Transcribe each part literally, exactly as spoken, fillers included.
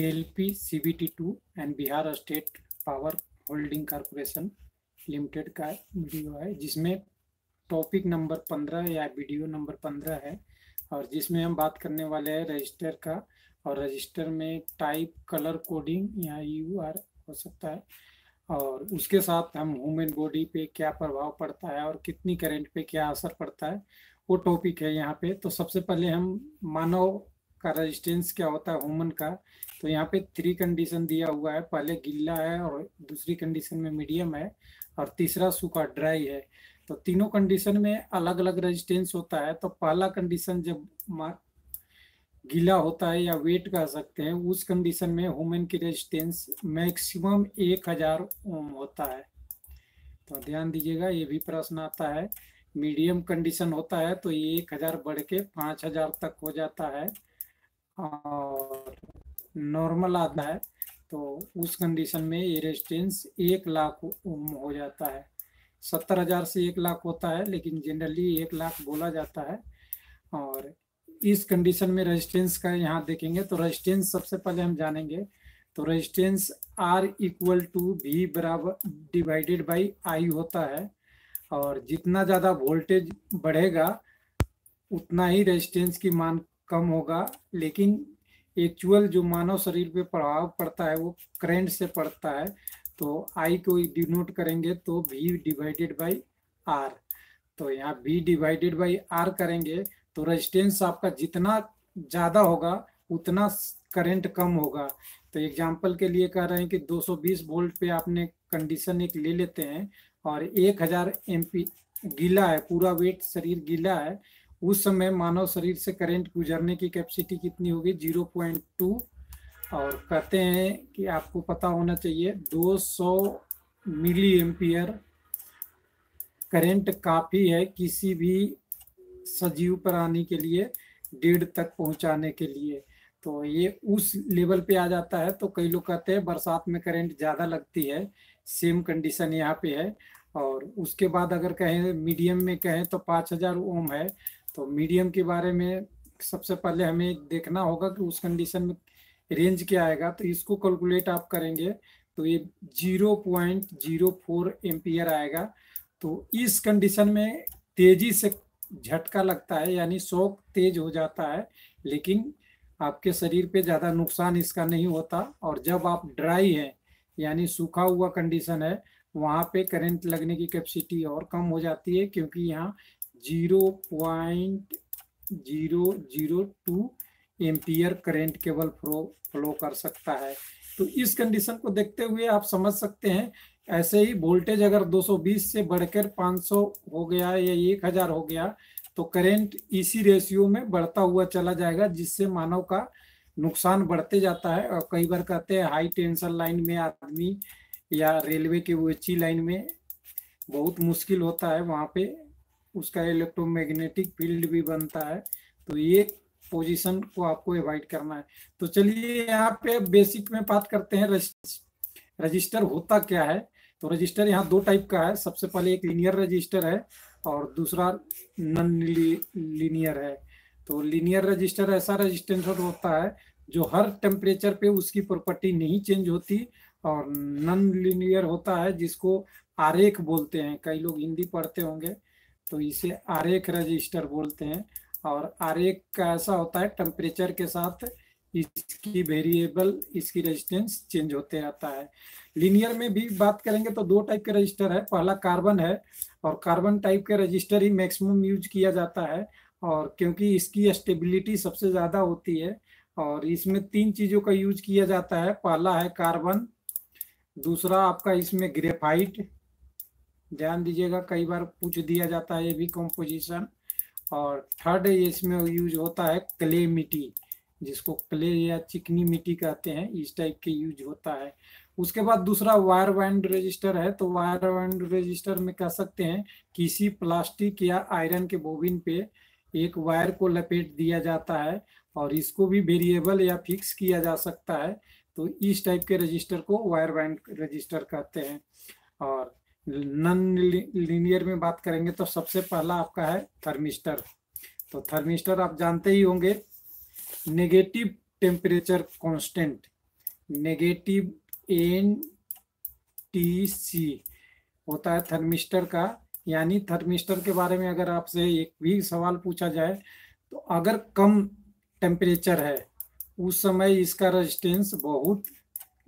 L P C B T two and Bihar state power holding corporation limited का video है, जिसमें topic number पंद्रह या वीडियो नंबर पंद्रह है और जिसमें हम बात करने वाले हैं रजिस्टर का। और रजिस्टर में टाइप कलर कोडिंग या यू आर हो सकता है, और उसके साथ हम ह्यूमन बॉडी पे क्या प्रभाव पड़ता है और कितनी करंट पे क्या असर पड़ता है, वो टॉपिक है यहाँ पे। तो सबसे पहले हम मानव का रेजिस्टेंस क्या होता है ह्यूमन का, तो यहाँ पे थ्री कंडीशन दिया हुआ है। पहले गीला है और दूसरी कंडीशन में मीडियम है और तीसरा सूखा ड्राई है। तो तीनों कंडीशन में अलग अलग रेजिस्टेंस होता है। तो पहला कंडीशन जब गीला होता है या वेट कह सकते हैं, उस कंडीशन में ह्यूमन की रेजिस्टेंस मैक्सिमम एक हजार ओम होता है। तो ध्यान दीजिएगा, ये भी प्रश्न आता है। मीडियम कंडीशन होता है तो ये एक हजार बढ़ के पाँच हजार तक हो जाता है और नॉर्मल आता है तो उस कंडीशन में ये रेजिस्टेंस एक लाख ओम हो जाता है। सत्तर हजार से एक लाख होता है, लेकिन जनरली एक लाख बोला जाता है। और इस कंडीशन में रेजिस्टेंस का यहाँ देखेंगे तो रेजिस्टेंस सबसे पहले हम जानेंगे। तो resistance R equal to V बराबर डिवाइडेड बाई आई होता है, और जितना ज़्यादा वोल्टेज बढ़ेगा उतना ही रेजिस्टेंस की मान कम होगा, लेकिन एक्चुअल जो मानव शरीर पे प्रभाव पड़ता है वो करंट से पड़ता है। तो आई को डिनोट करेंगे तो वी डिवाइडेड बाई आर, तो यहाँ वी डिवाइडेड बाई आर करेंगे तो रेजिस्टेंस आपका जितना ज़्यादा होगा उतना करंट कम होगा। तो एग्जाम्पल के लिए कह रहे हैं कि दो सौ बीस वोल्ट पे आपने कंडीशन एक ले लेते हैं और एक हजार एमपी गीला है, पूरा वेट शरीर गीला है, उस समय मानव शरीर से करंट गुजरने की कैपेसिटी कितनी होगी, जीरो पॉइंट टू। और कहते हैं कि आपको पता होना चाहिए दो सौ मिली एम्पियर करंट काफ़ी है किसी भी सजीव प्राणी के लिए डेढ़ तक पहुंचाने के लिए। तो ये उस लेवल पे आ जाता है। तो कई लोग कहते हैं बरसात में करंट ज़्यादा लगती है, सेम कंडीशन यहाँ पे है। और उसके बाद अगर कहें मीडियम में कहें तो पाँच हज़ार ओम है। तो मीडियम के बारे में सबसे पहले हमें देखना होगा कि उस कंडीशन में रेंज क्या आएगा। तो इसको कैलकुलेट आप करेंगे तो ये zero point zero four ampere आएगा। तो इस कंडीशन में तेज़ी से झटका लगता है, यानी शॉक तेज हो जाता है, लेकिन आपके शरीर पे ज़्यादा नुकसान इसका नहीं होता। और जब आप ड्राई हैं यानी सूखा हुआ कंडीशन है, वहाँ पे करंट लगने की कैपेसिटी और कम हो जाती है, क्योंकि यहाँ zero point zero zero two ampere current केवल फ्लो फ्लो कर सकता है। तो इस कंडीशन को देखते हुए आप समझ सकते हैं। ऐसे ही वोल्टेज अगर दो सौ बीस से बढ़कर पाँच सौ हो गया या एक हजार हो गया तो करंट इसी रेशियो में बढ़ता हुआ चला जाएगा, जिससे मानव का नुकसान बढ़ते जाता है। और कई बार कहते हैं हाई टेंशन लाइन में आदमी या रेलवे के वो अच्छी लाइन में बहुत मुश्किल होता है, वहाँ पे उसका इलेक्ट्रोमैग्नेटिक फील्ड भी बनता है। तो ये पोजीशन को आपको एवॉइड करना है। तो चलिए यहाँ पे बेसिक में बात करते हैं रजिस्टर होता क्या है। तो रजिस्टर यहाँ दो टाइप का है, सबसे पहले एक लीनियर रजिस्टर है और दूसरा नॉन लीनियर है। तो लीनियर रजिस्टर ऐसा रजिस्टर होता है जो हर टेम्परेचर पे उसकी प्रॉपर्टी नहीं चेंज होती, और नॉन लीनियर होता है जिसको आरेख बोलते हैं, कई लोग हिंदी पढ़ते होंगे तो इसे आरेख रजिस्टर बोलते हैं। और आरेख का ऐसा होता है टेम्परेचर के साथ इसकी वेरिएबल, इसकी रेजिस्टेंस चेंज होते रहता है। लीनियर में भी बात करेंगे तो दो टाइप के रजिस्टर है, पहला कार्बन है और कार्बन टाइप के रजिस्टर ही मैक्सिमम यूज किया जाता है, और क्योंकि इसकी स्टेबिलिटी सबसे ज़्यादा होती है। और इसमें तीन चीज़ों का यूज किया जाता है, पहला है कार्बन, दूसरा आपका इसमें ग्रेफाइट, ध्यान दीजिएगा कई बार पूछ दिया जाता है ये भी कंपोजिशन, और थर्ड इसमें यूज होता है क्ले मिट्टी, जिसको क्ले या चिकनी मिट्टी कहते हैं, इस टाइप के यूज होता है। उसके बाद दूसरा वायर वाइंड रजिस्टर है। तो वायर वाइंड रजिस्टर में कह सकते हैं किसी प्लास्टिक या आयरन के बोबिन पे एक वायर को लपेट दिया जाता है, और इसको भी वेरिएबल या फिक्स किया जा सकता है। तो इस टाइप के रजिस्टर को वायर वाइंड रजिस्टर कहते हैं। और नॉन लीनियर में बात करेंगे तो सबसे पहला आपका है थर्मिस्टर। तो थर्मिस्टर आप जानते ही होंगे, negative temperature constant, negative N T C होता है थर्मिस्टर का। यानी थर्मिस्टर के बारे में अगर आपसे एक भी सवाल पूछा जाए तो अगर कम टेम्परेचर है उस समय इसका रेजिस्टेंस बहुत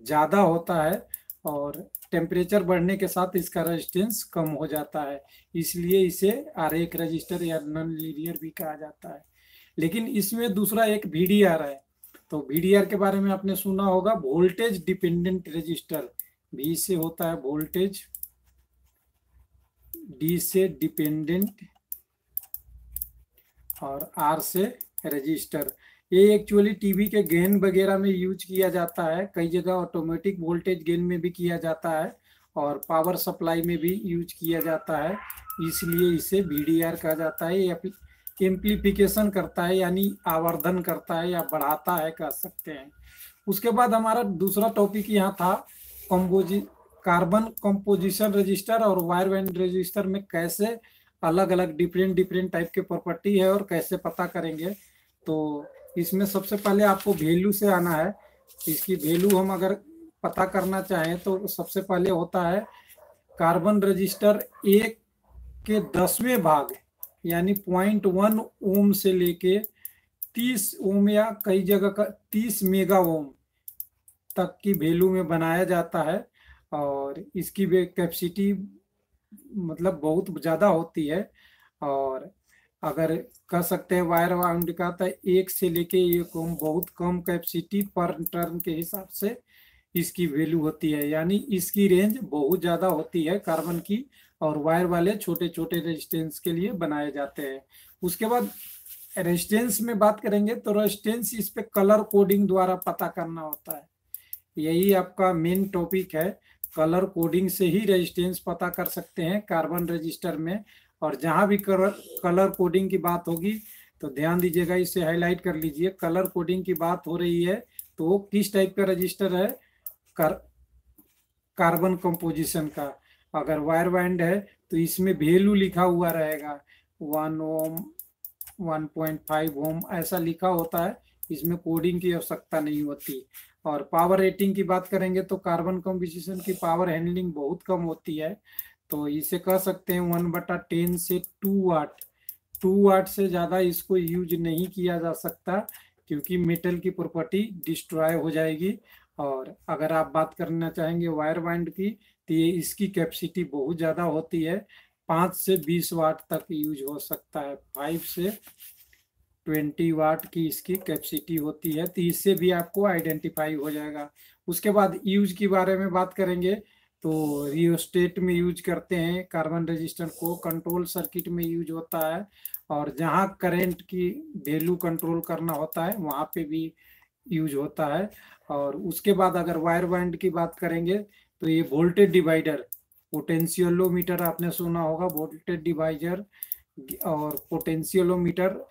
ज़्यादा होता है और टेम्परेचर बढ़ने के साथ इसका रेजिस्टेंस कम हो जाता है, इसलिए इसे आरेख रजिस्टर या नॉन लीनियर भी कहा जाता है। लेकिन इसमें दूसरा एक बीडीआर है, तो बीडीआर के बारे में आपने सुना होगा, वोल्टेज डिपेंडेंट रजिस्टर। बी से होता है वोल्टेज, डी से डिपेंडेंट और आर से रजिस्टर। ये एक्चुअली टीवी के गेन वगैरह में यूज किया जाता है, कई जगह ऑटोमेटिक वोल्टेज गेन में भी किया जाता है और पावर सप्लाई में भी यूज किया जाता है, इसलिए इसे बीडीआर कहा जाता है। ये एम्प्लीफिकेशन करता है यानी आवर्धन करता है या बढ़ाता है कह सकते हैं। उसके बाद हमारा दूसरा टॉपिक यहाँ था कम्पोजि कार्बन कंपोजिशन रजिस्टर और वायर बैंड रजिस्टर में कैसे अलग अलग डिफरेंट डिफरेंट टाइप के प्रॉपर्टी है और कैसे पता करेंगे। तो इसमें सबसे पहले आपको वैल्यू से आना है। इसकी वैल्यू हम अगर पता करना चाहें तो सबसे पहले होता है कार्बन रजिस्टर एक के दसवें भाग यानी पॉइंट वन ओम से लेके तीस ओम या कई जगह का तीस मेगा ओम तक की वैल्यू में बनाया जाता है और इसकी कैपेसिटी मतलब बहुत ज़्यादा होती है। और अगर कह सकते हैं वायर वाउंड का तो एक से लेके एक ओम बहुत कम कैपेसिटी पर टर्न के हिसाब से इसकी वैल्यू होती है, यानी इसकी रेंज बहुत ज़्यादा होती है कार्बन की और वायर वाले छोटे छोटे रेजिस्टेंस के लिए बनाए जाते हैं। उसके बाद रेजिस्टेंस में बात करेंगे तो रेजिस्टेंस इस पर कलर कोडिंग द्वारा पता करना होता है, यही आपका मेन टॉपिक है। कलर कोडिंग से ही रेजिस्टेंस पता कर सकते हैं कार्बन रजिस्टर में। और जहाँ भी कलर कलर कोडिंग की बात होगी तो ध्यान दीजिएगा, इसे हाईलाइट कर लीजिए। कलर कोडिंग की बात हो रही है तो किस टाइप का रजिस्टर है, कर, कार्बन कंपोजिशन का। अगर वायर वाइंड है तो इसमें वैल्यू लिखा हुआ रहेगा, one ohm one point five ohm ऐसा लिखा होता है, इसमें कोडिंग की आवश्यकता नहीं होती। और पावर रेटिंग की बात करेंगे तो कार्बन कंपोजिशन की पावर हैंडलिंग बहुत कम होती है, तो इसे कह सकते हैं वन बटा टेन से टू वाट। टू वाट से ज़्यादा इसको यूज नहीं किया जा सकता क्योंकि मेटल की प्रॉपर्टी डिस्ट्रॉय हो जाएगी। और अगर आप बात करना चाहेंगे वायर वाइंड की तो ये इसकी कैपेसिटी बहुत ज़्यादा होती है, पाँच से बीस वाट तक यूज हो सकता है, फाइव से ट्वेंटी वाट की इसकी कैपेसिटी होती है, तो इससे भी आपको आइडेंटिफाई हो जाएगा। उसके बाद यूज के बारे में बात करेंगे तो रियोस्टेट में यूज करते हैं कार्बन रजिस्टर को, कंट्रोल सर्किट में यूज होता है और जहां करंट की वैल्यू कंट्रोल करना होता है वहां पे भी यूज होता है। और उसके बाद अगर वायर वाइंड की बात करेंगे तो ये वोल्टेज डिवाइडर, पोटेंशियोमीटर आपने सुना होगा, वोल्टेज डिवाइडर और पोटेंशियोमीटर।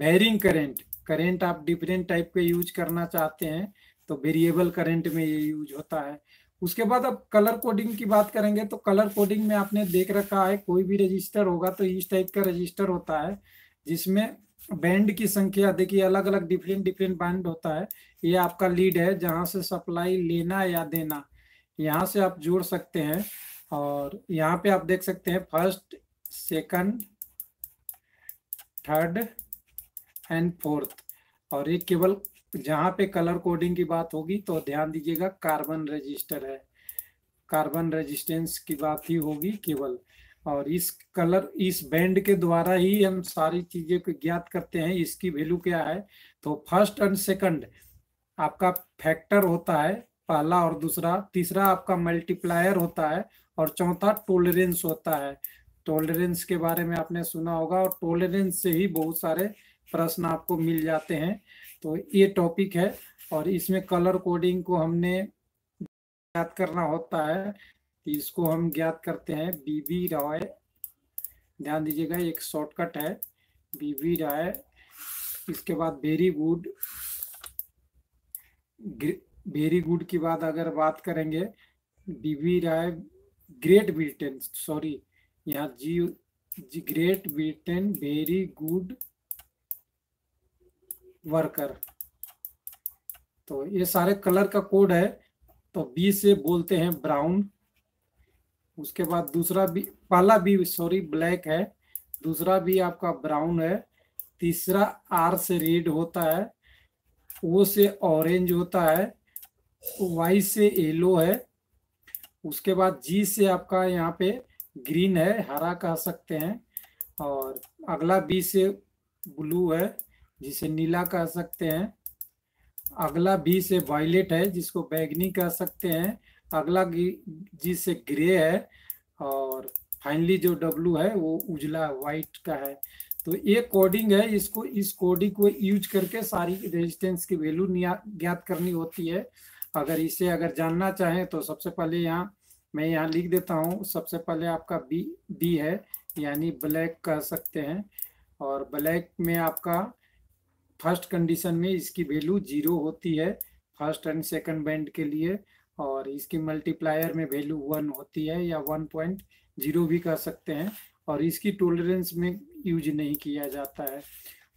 वेरिंग करेंट, करेंट आप डिफरेंट टाइप के यूज करना चाहते हैं तो वेरिएबल करेंट में ये यूज होता है। उसके बाद अब कलर कोडिंग की बात करेंगे तो कलर कोडिंग में आपने देख रखा है कोई भी रजिस्टर होगा तो इस टाइप का रजिस्टर होता है जिसमें बैंड की संख्या, देखिए अलग अलग डिफरेंट डिफरेंट बैंड होता है। ये आपका लीड है जहाँ से सप्लाई लेना या देना, यहाँ से आप जोड़ सकते हैं। और यहाँ पे आप देख सकते हैं first, second, third and fourth. और एक केवल जहाँ पे कलर कोडिंग की बात होगी तो ध्यान दीजिएगा कार्बन रजिस्टर है, कार्बन रजिस्टेंस की बात ही होगी केवल। और इस कलर इस बैंड के द्वारा ही हम सारी चीज़ें को ज्ञात करते हैं इसकी वैल्यू क्या है। तो फर्स्ट एंड सेकंड आपका फैक्टर होता है पहला और दूसरा, तीसरा आपका मल्टीप्लायर होता है और चौथा टोलरेंस होता है। टोलरेंस के बारे में आपने सुना होगा और टोलरेंस से ही बहुत सारे प्रश्न आपको मिल जाते हैं, तो ये टॉपिक है। और इसमें कलर कोडिंग को हमने ज्ञात करना होता है, इसको हम ज्ञात करते हैं बीबी रॉय, ध्यान दीजिएगा एक शॉर्टकट है बीबी रॉय। इसके बाद वेरी गुड, वेरी गुड की बात अगर बात करेंगे B B Roy great Britain, sorry यहाँ G, G great Britain very good worker, तो ये सारे कलर का कोड है। तो बी से बोलते हैं ब्राउन। उसके बाद दूसरा भी, पहला भी सॉरी ब्लैक है, दूसरा भी आपका ब्राउन है, तीसरा आर से रेड होता है, ओ से ऑरेंज होता है, वाई से येलो है, उसके बाद जी से आपका यहाँ पे ग्रीन है, हरा कह सकते हैं, और अगला बी से ब्लू है जिसे नीला कह सकते हैं, अगला बी से वायलेट है जिसको बैगनी कह सकते हैं, अगला जी से ग्रे है, और फाइनली जो डब्लू है वो उजला वाइट का है। तो ये कोडिंग है, इसको इस कोडिंग को यूज करके सारी रेजिस्टेंस की वैल्यू ज्ञात करनी होती है। अगर इसे अगर जानना चाहें तो सबसे पहले यहाँ मैं यहाँ लिख देता हूँ, सबसे पहले आपका बी बी है यानी ब्लैक कह सकते हैं, और ब्लैक में आपका फर्स्ट कंडीशन में इसकी वैल्यू जीरो होती है फर्स्ट एंड सेकंड बैंड के लिए, और इसकी मल्टीप्लायर में वैल्यू वन होती है या वन पॉइंट जीरो भी कह सकते हैं, और इसकी टॉलरेंस में यूज नहीं किया जाता है।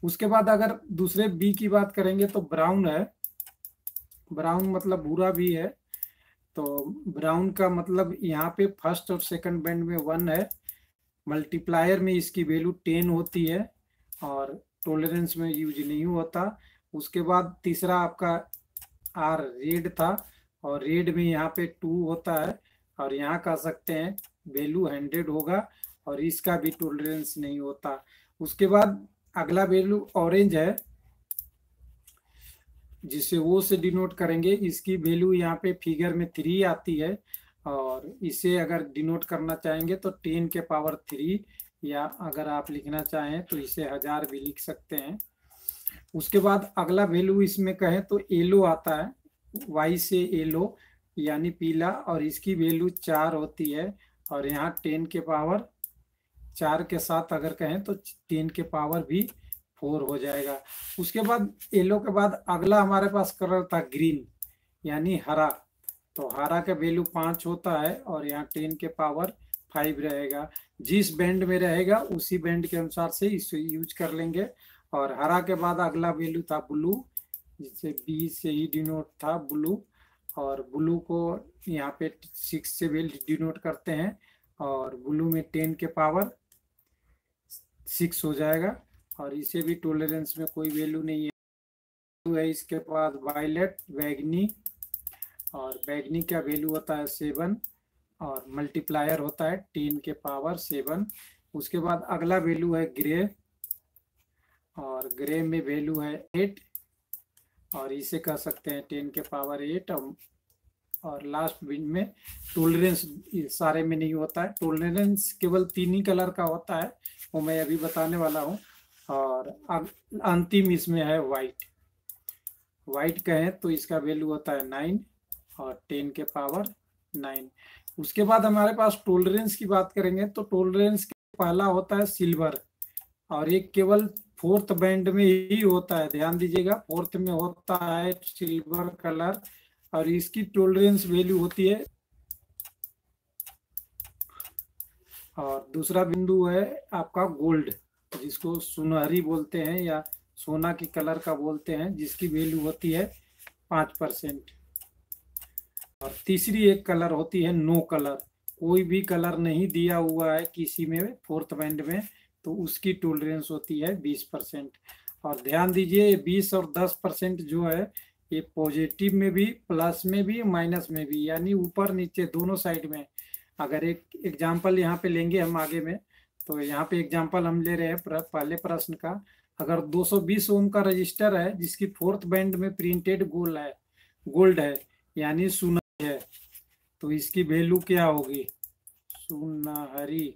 उसके बाद अगर दूसरे बी की बात करेंगे तो ब्राउन है, ब्राउन मतलब भूरा भी है, तो ब्राउन का मतलब यहाँ पे फर्स्ट और सेकंड बैंड में वन है, मल्टीप्लायर में इसकी वैल्यू टेन होती है और टॉलरेंस में यूज नहीं होता। उसके बाद तीसरा आपका आर रेड था, और रेड में यहाँ पे टू होता है, और यहाँ कह सकते हैं वैल्यू हंड्रेड होगा, और इसका भी टॉलरेंस नहीं होता। उसके बाद अगला वैल्यू ऑरेंज है जिसे वो से डिनोट करेंगे, इसकी वैल्यू यहाँ पे फिगर में थ्री आती है, और इसे अगर डिनोट करना चाहेंगे तो टेन के पावर थ्री, या अगर आप लिखना चाहें तो इसे हजार भी लिख सकते हैं। उसके बाद अगला वैल्यू इसमें कहें तो येलो आता है, वाई से येलो यानी पीला, और इसकी वैल्यू चार होती है, और यहाँ टेन के पावर चार के साथ अगर कहें तो टेन के पावर भी फोर हो जाएगा। उसके बाद येलो के बाद अगला हमारे पास कलर था ग्रीन यानी हरा, तो हरा का वैल्यू पाँच होता है, और यहाँ टेन के पावर फाइव रहेगा। जिस बैंड में रहेगा उसी बैंड के अनुसार से इसे यूज कर लेंगे। और हरा के बाद अगला वैल्यू था ब्लू, जिसे बी से ही डिनोट था ब्लू, और ब्लू को यहाँ पे सिक्स से भी डिनोट करते हैं, और ब्लू में टेन के पावर सिक्स हो जाएगा, और इसे भी टॉलरेंस में कोई वैल्यू नहीं है। इसके बाद वायलेट, बैगनी, और बैगनी का वैल्यू होता है सेवन, और मल्टीप्लायर होता है टेन के पावर सेवन। उसके बाद अगला वैल्यू है ग्रे, और ग्रे में वैल्यू है एट, और इसे कह सकते हैं टेन के पावर एट, और लास्ट बिन में टॉलरेंस सारे में नहीं होता है, टॉलरेंस केवल तीन ही कलर का होता है, वो मैं अभी बताने वाला हूँ। और अब अंतिम इसमें है वाइट, वाइट कहें तो इसका वैल्यू होता है नाइन और टेन के पावर नाइन। उसके बाद हमारे पास टॉलरेंस की बात करेंगे तो टॉलरेंस पहला होता है सिल्वर, और ये केवल फोर्थ बैंड में ही होता है, ध्यान दीजिएगा फोर्थ में होता है सिल्वर कलर, और इसकी टॉलरेंस वैल्यू होती है। और दूसरा बिंदु है आपका गोल्ड, जिसको सुनहरी बोलते हैं या सोना के कलर का बोलते हैं, जिसकी वैल्यू होती है पाँच परसेंट। और तीसरी एक कलर होती है नो कलर, कोई भी कलर नहीं दिया हुआ है किसी में फोर्थ बैंड में, तो उसकी टॉलरेंस होती है बीस परसेंट। और ध्यान दीजिए ये बीस और दस परसेंट जो है ये पॉजिटिव में भी, प्लस में भी, माइनस में भी, यानी ऊपर नीचे दोनों साइड में। अगर एक एग्जाम्पल यहाँ पे लेंगे हम आगे में, तो यहाँ पे एग्जाम्पल हम ले रहे हैं पहले प्रश्न का। अगर दो सौ बीस ओम का रजिस्टर है जिसकी फोर्थ बैंड में प्रिंटेड गोल्ड है, गोल्ड है यानी सुनहरी है, तो इसकी वैल्यू क्या होगी, सुनहरी।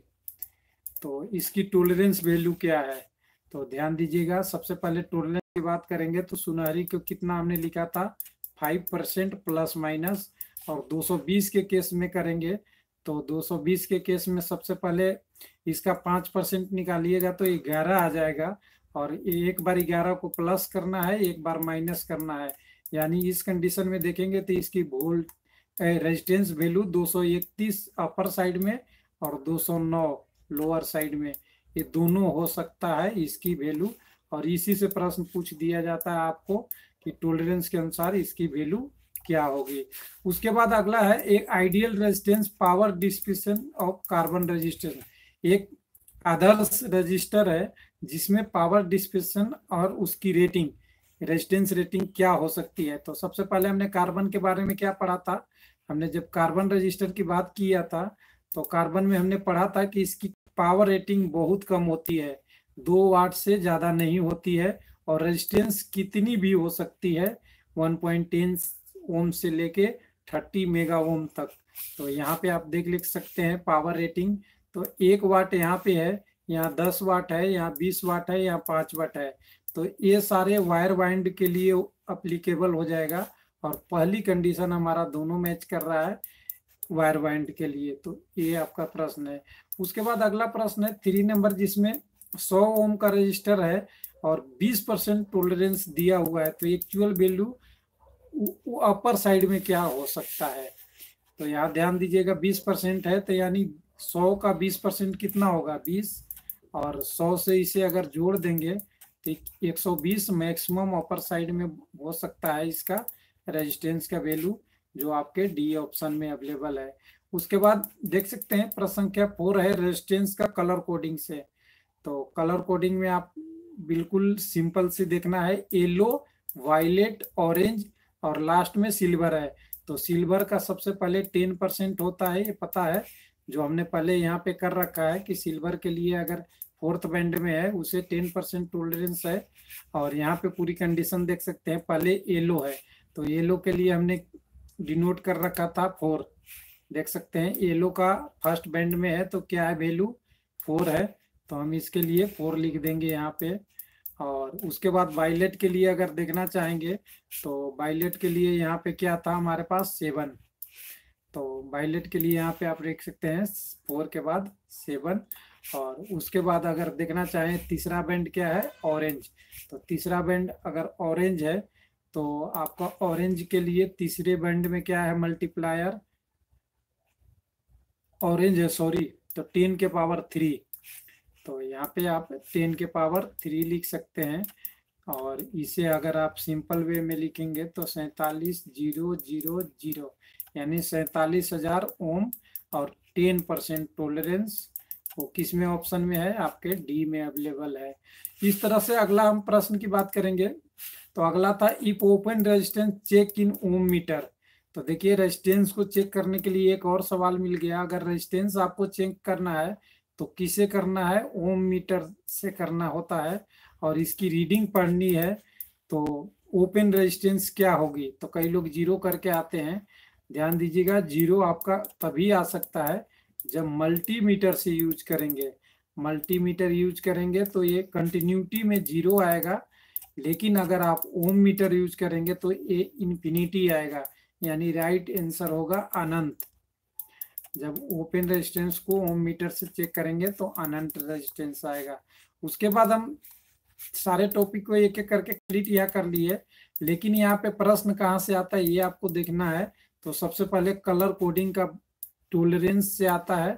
तो इसकी टॉलरेंस वैल्यू क्या है, तो ध्यान दीजिएगा। सबसे पहले टॉलरेंस की बात करेंगे तो सुनहरी को कितना हमने लिखा था, फाइव परसेंट प्लस माइनस। और दो सौ बीस के केस में करेंगे तो दो सौ बीस के केस में सबसे पहले इसका पाँच परसेंट निकालिएगा तो ग्यारह आ जाएगा, और एक बार ग्यारह को प्लस करना है, एक बार माइनस करना है, यानी इस कंडीशन में देखेंगे तो इसकी वोल्ट रेजिस्टेंस वैल्यू दो सौ इकतीस अपर साइड में और दो सौ नौ लोअर साइड में, ये दोनों हो सकता है इसकी वैल्यू। और इसी से प्रश्न पूछ दिया जाता है आपको कि टोलरेंस के अनुसार इसकी वैल्यू क्या होगी। उसके बाद अगला है एक ideal resistance power distribution of carbon register, एक आदर्श रजिस्टर है जिसमें पावर डिस्ट्रीब्यूशन और उसकी रेटिंग रेजिस्टेंस रेटिंग क्या हो सकती है। तो सबसे पहले हमने कार्बन के बारे में क्या पढ़ा था, हमने जब कार्बन रजिस्टर की बात किया था तो कार्बन में हमने पढ़ा था कि इसकी पावर रेटिंग बहुत कम होती है, दो वाट से ज़्यादा नहीं होती है और रेजिस्टेंस कितनी भी हो सकती है one point one zero ohm से लेके तीस मेगा ओम तक। तो यहाँ पे आप देख लिख सकते हैं पावर रेटिंग, तो एक वाट यहाँ पे है, यहाँ दस वाट है, यहाँ बीस वाट है, यहाँ पाँच वाट है। तो ये सारे वायर वाइंड के लिए अप्लीकेबल हो जाएगा और पहली कंडीशन हमारा दोनों मैच कर रहा है वायर वाइंड के लिए। तो ये आपका प्रश्न है। उसके बाद अगला प्रश्न है थ्री नंबर जिसमें सौ ओम का रजिस्टर है और बीस परसेंट टोलरेंस दिया हुआ है, तो एक्चुअल वैल्यू अपर साइड में क्या हो सकता है। तो यहाँ ध्यान दीजिएगा बीस परसेंट है तो यानी सौ का बीस परसेंट कितना होगा बीस, और सौ से इसे अगर जोड़ देंगे तो एक सौ बीस मैक्सिमम अपर साइड में हो सकता है इसका रेजिस्टेंस का वैल्यू, जो आपके डी ऑप्शन में अवेलेबल है। उसके बाद देख सकते हैं प्रश्न संख्या फोर है रेजिस्टेंस का कलर कोडिंग से। तो कलर कोडिंग में आप बिल्कुल सिंपल से देखना है, येलो, वायलेट, ऑरेंज और लास्ट में सिल्वर है। तो सिल्वर का सबसे पहले टेन परसेंट होता है, ये पता है जो हमने पहले यहाँ पे कर रखा है कि सिल्वर के लिए अगर फोर्थ बैंड में है उसे टेन परसेंट टोलरेंस है। और यहाँ पे पूरी कंडीशन देख सकते हैं, पहले येलो है तो येलो के लिए हमने डिनोट कर रखा था फोर, देख सकते हैं येलो का फर्स्ट बैंड में है तो क्या है वैल्यू फोर है, तो हम इसके लिए फोर लिख देंगे यहाँ पे। और उसके बाद वायलेट के लिए अगर देखना चाहेंगे तो वायलेट के लिए यहाँ पे क्या था हमारे पास सेवन, तो वायलेट के लिए यहाँ पे आप देख सकते हैं फोर के बाद सेवन। और उसके बाद अगर देखना चाहें तीसरा बैंड क्या है ऑरेंज, तो तीसरा बैंड अगर ऑरेंज है तो आपका ऑरेंज के लिए तीसरे बैंड में क्या है मल्टीप्लायर ऑरेंज है सॉरी, तो टेन के पावर थ्री, तो यहाँ पे आप टेन के पावर थ्री लिख सकते हैं। और इसे अगर आप सिंपल वे में लिखेंगे तो सैंतालीस जीरो जीरो जीरो यानी सैंतालीस हजार ओम और टेन परसेंट टोलरेंस वो किस में ऑप्शन में है आपके डी में अवेलेबल है। इस तरह से अगला हम प्रश्न की बात करेंगे। तो अगला था if open resistance check in Om metre. तो देखिए रेजिस्टेंस को चेक करने के लिए एक और सवाल मिल गया, अगर रेजिस्टेंस आपको चेक करना है तो किसे करना है ओम मीटर से करना होता है और इसकी रीडिंग पढ़नी है। तो ओपन रेजिस्टेंस क्या होगी, तो कई लोग जीरो करके आते हैं, ध्यान दीजिएगा जीरो आपका तभी आ सकता है जब मल्टीमीटर से यूज करेंगे। मल्टीमीटर यूज करेंगे तो ये कंटिन्यूटी में जीरो आएगा, लेकिन अगर आप ओम मीटर यूज करेंगे तो ये इन्फिनिटी आएगा, यानी राइट आंसर होगा अनंत। जब ओपन रेजिस्टेंस को ओम मीटर से चेक करेंगे तो अनंत रेजिस्टेंस आएगा। उसके बाद हम सारे टॉपिक को एक एक करके क्लियर यहाँ कर लिए, लेकिन यहाँ पे प्रश्न कहाँ से आता है ये आपको देखना है। तो सबसे पहले कलर कोडिंग का टोलरेंस से आता है,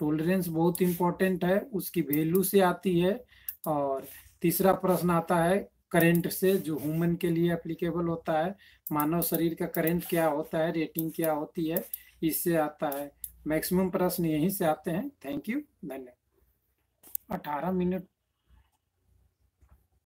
टोलरेंस बहुत इंपॉर्टेंट है, उसकी वैल्यू से आती है। और तीसरा प्रश्न आता है करंट से, जो ह्यूमन के लिए एप्लीकेबल होता है, मानव शरीर का करंट क्या होता है, रेटिंग क्या होती है, इससे आता है। मैक्सिमम प्रश्न यहीं से आते हैं। थैंक यू, धन्यवाद। अठारह मिनट